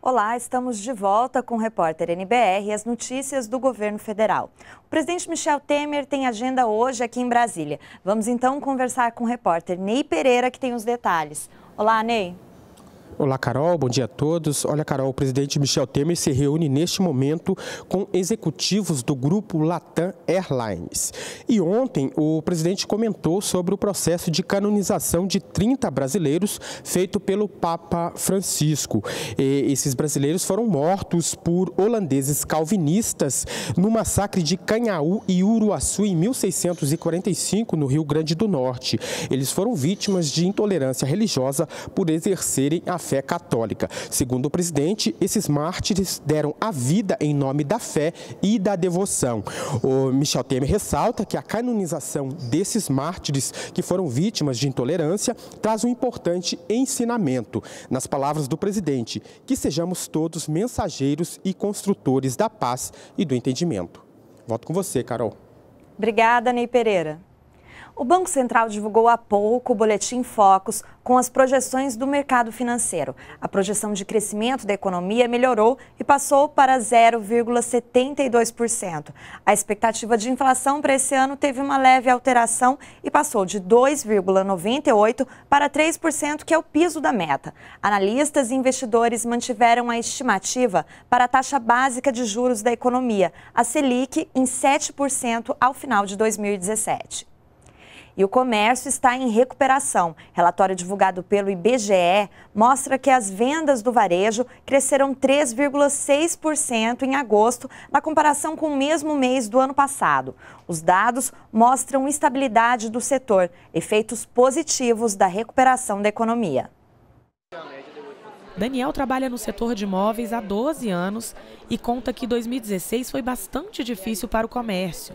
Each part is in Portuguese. Olá, estamos de volta com o repórter NBR e as notícias do governo federal. O presidente Michel Temer tem agenda hoje aqui em Brasília. Vamos então conversar com o repórter Ney Pereira, que tem os detalhes. Olá, Ney. Olá, Carol. Bom dia a todos. Olha, Carol, o presidente Michel Temer se reúne neste momento com executivos do grupo Latam Airlines. E ontem o presidente comentou sobre o processo de canonização de 30 brasileiros feito pelo Papa Francisco. E esses brasileiros foram mortos por holandeses calvinistas no massacre de Canhaú e Uruaçu em 1645, no Rio Grande do Norte. Eles foram vítimas de intolerância religiosa por exercerem a fé católica. Segundo o presidente, esses mártires deram a vida em nome da fé e da devoção. O Michel Temer ressalta que a canonização desses mártires que foram vítimas de intolerância traz um importante ensinamento. Nas palavras do presidente, que sejamos todos mensageiros e construtores da paz e do entendimento. Volto com você, Carol. Obrigada, Ney Pereira. O Banco Central divulgou há pouco o Boletim Focus com as projeções do mercado financeiro. A projeção de crescimento da economia melhorou e passou para 0,72%. A expectativa de inflação para esse ano teve uma leve alteração e passou de 2,98% para 3%, que é o piso da meta. Analistas e investidores mantiveram a estimativa para a taxa básica de juros da economia, a Selic, em 7% ao final de 2017. E o comércio está em recuperação. Relatório divulgado pelo IBGE mostra que as vendas do varejo cresceram 3,6% em agosto, na comparação com o mesmo mês do ano passado. Os dados mostram estabilidade do setor, efeitos positivos da recuperação da economia. Daniel trabalha no setor de imóveis há 12 anos e conta que 2016 foi bastante difícil para o comércio.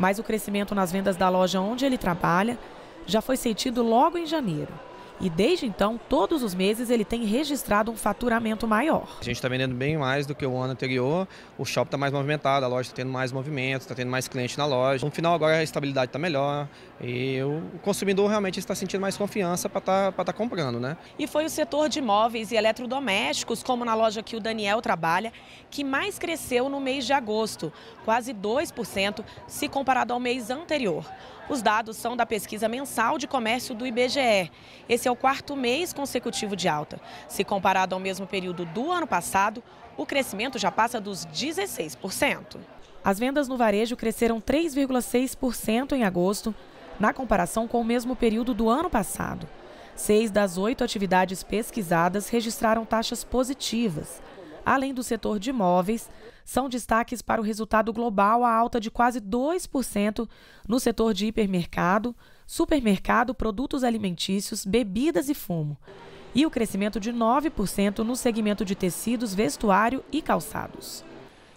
Mas o crescimento nas vendas da loja onde ele trabalha já foi sentido logo em janeiro. E desde então, todos os meses ele tem registrado um faturamento maior. A gente está vendendo bem mais do que o ano anterior, o shopping está mais movimentado, a loja está tendo mais movimento, está tendo mais cliente na loja. No final agora a estabilidade está melhor e o consumidor realmente está sentindo mais confiança para estar comprando, né? E foi o setor de móveis e eletrodomésticos, como na loja que o Daniel trabalha, que mais cresceu no mês de agosto, quase 2% se comparado ao mês anterior. Os dados são da pesquisa mensal de comércio do IBGE. Esse é o quarto mês consecutivo de alta. Se comparado ao mesmo período do ano passado, o crescimento já passa dos 16%. As vendas no varejo cresceram 3,6% em agosto, na comparação com o mesmo período do ano passado. 6 das 8 atividades pesquisadas registraram taxas positivas. Além do setor de imóveis, são destaques para o resultado global a alta de quase 2% no setor de hipermercado, supermercado, produtos alimentícios, bebidas e fumo. E o crescimento de 9% no segmento de tecidos, vestuário e calçados.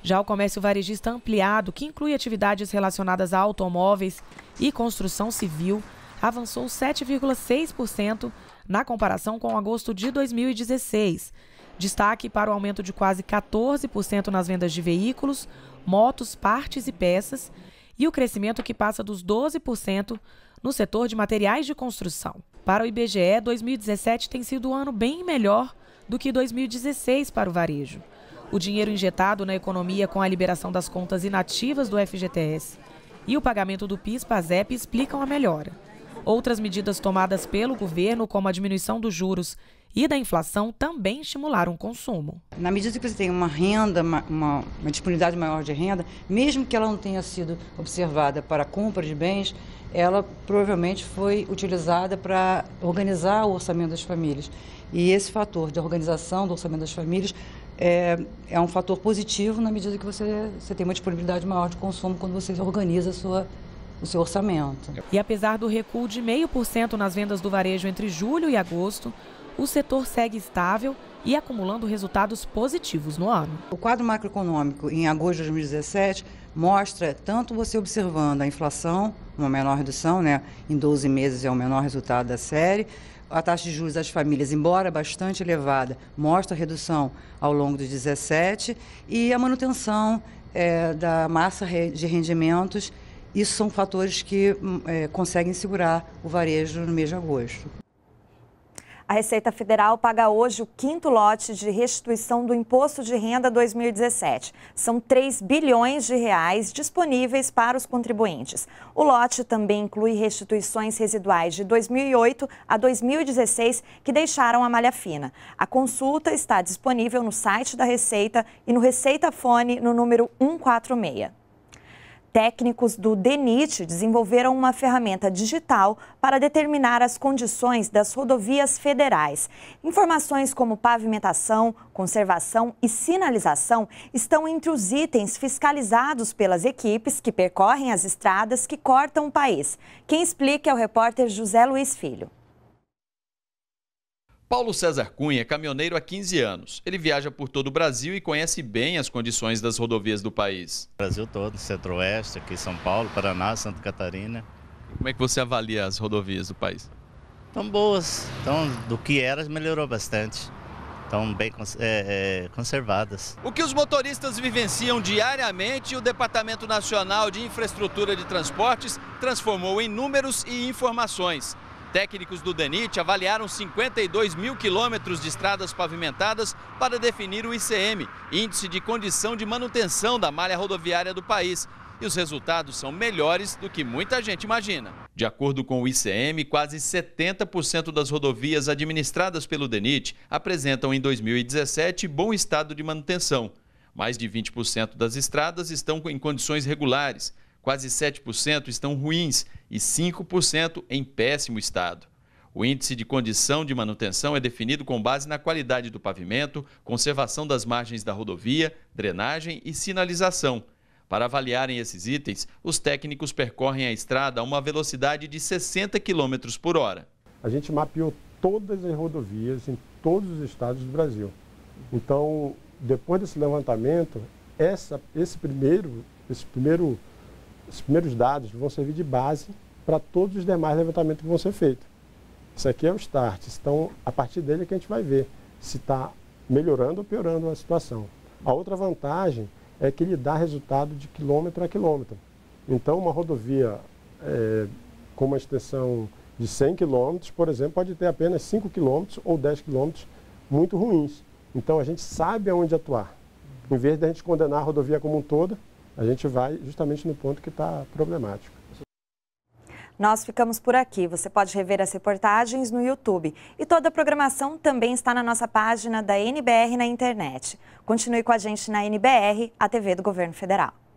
Já o comércio varejista ampliado, que inclui atividades relacionadas a automóveis e construção civil, avançou 7,6% na comparação com agosto de 2016, destaque para o aumento de quase 14% nas vendas de veículos, motos, partes e peças e o crescimento que passa dos 12% no setor de materiais de construção. Para o IBGE, 2017 tem sido um ano bem melhor do que 2016 para o varejo. O dinheiro injetado na economia com a liberação das contas inativas do FGTS e o pagamento do PIS/PASEP explicam a melhora. Outras medidas tomadas pelo governo, como a diminuição dos juros e da inflação, também estimularam o consumo. Na medida que você tem uma renda, uma disponibilidade maior de renda, mesmo que ela não tenha sido observada para a compra de bens, ela provavelmente foi utilizada para organizar o orçamento das famílias. E esse fator de organização do orçamento das famílias é um fator positivo na medida que você tem uma disponibilidade maior de consumo quando você organiza o seu orçamento. E apesar do recuo de 0,5% nas vendas do varejo entre julho e agosto, o setor segue estável e acumulando resultados positivos no ano. O quadro macroeconômico em agosto de 2017 mostra, tanto você observando a inflação, uma menor redução, né, em 12 meses é o menor resultado da série, A taxa de juros das famílias, embora bastante elevada, mostra redução ao longo dos 17 e a manutenção da massa de rendimentos. Isso são fatores que conseguem segurar o varejo no mês de agosto. A Receita Federal paga hoje o quinto lote de restituição do Imposto de Renda 2017. São 3 bilhões de reais disponíveis para os contribuintes. O lote também inclui restituições residuais de 2008 a 2016 que deixaram a malha fina. A consulta está disponível no site da Receita e no Receitafone no número 146. Técnicos do DENIT desenvolveram uma ferramenta digital para determinar as condições das rodovias federais. Informações como pavimentação, conservação e sinalização estão entre os itens fiscalizados pelas equipes que percorrem as estradas que cortam o país. Quem explica é o repórter José Luiz Filho. Paulo César Cunha é caminhoneiro há 15 anos. Ele viaja por todo o Brasil e conhece bem as condições das rodovias do país. Brasil todo, Centro-Oeste, aqui em São Paulo, Paraná, Santa Catarina. Como é que você avalia as rodovias do país? Estão boas. Então, do que eram, melhorou bastante. Estão bem conservadas. O que os motoristas vivenciam diariamente, o Departamento Nacional de Infraestrutura de Transportes transformou em números e informações. Técnicos do DENIT avaliaram 52 mil quilômetros de estradas pavimentadas para definir o ICM, Índice de Condição de Manutenção da Malha Rodoviária do país. E os resultados são melhores do que muita gente imagina. De acordo com o ICM, quase 70% das rodovias administradas pelo DENIT apresentam em 2017 bom estado de manutenção. Mais de 20% das estradas estão em condições regulares. Quase 7% estão ruins e 5% em péssimo estado. O índice de condição de manutenção é definido com base na qualidade do pavimento, conservação das margens da rodovia, drenagem e sinalização. Para avaliarem esses itens, os técnicos percorrem a estrada a uma velocidade de 60 km por hora. A gente mapeou todas as rodovias em todos os estados do Brasil. Então, depois desse levantamento, os primeiros dados vão servir de base para todos os demais levantamentos que vão ser feitos. Isso aqui é o start, então a partir dele é que a gente vai ver se está melhorando ou piorando a situação. A outra vantagem é que ele dá resultado de quilômetro a quilômetro. Então uma rodovia com uma extensão de 100 quilômetros, por exemplo, pode ter apenas 5 quilômetros ou 10 quilômetros muito ruins. Então a gente sabe aonde atuar. Em vez de a gente condenar a rodovia como um todo, a gente vai justamente no ponto que está problemático. Nós ficamos por aqui. Você pode rever as reportagens no YouTube. E toda a programação também está na nossa página da NBR na internet. Continue com a gente na NBR, a TV do Governo Federal.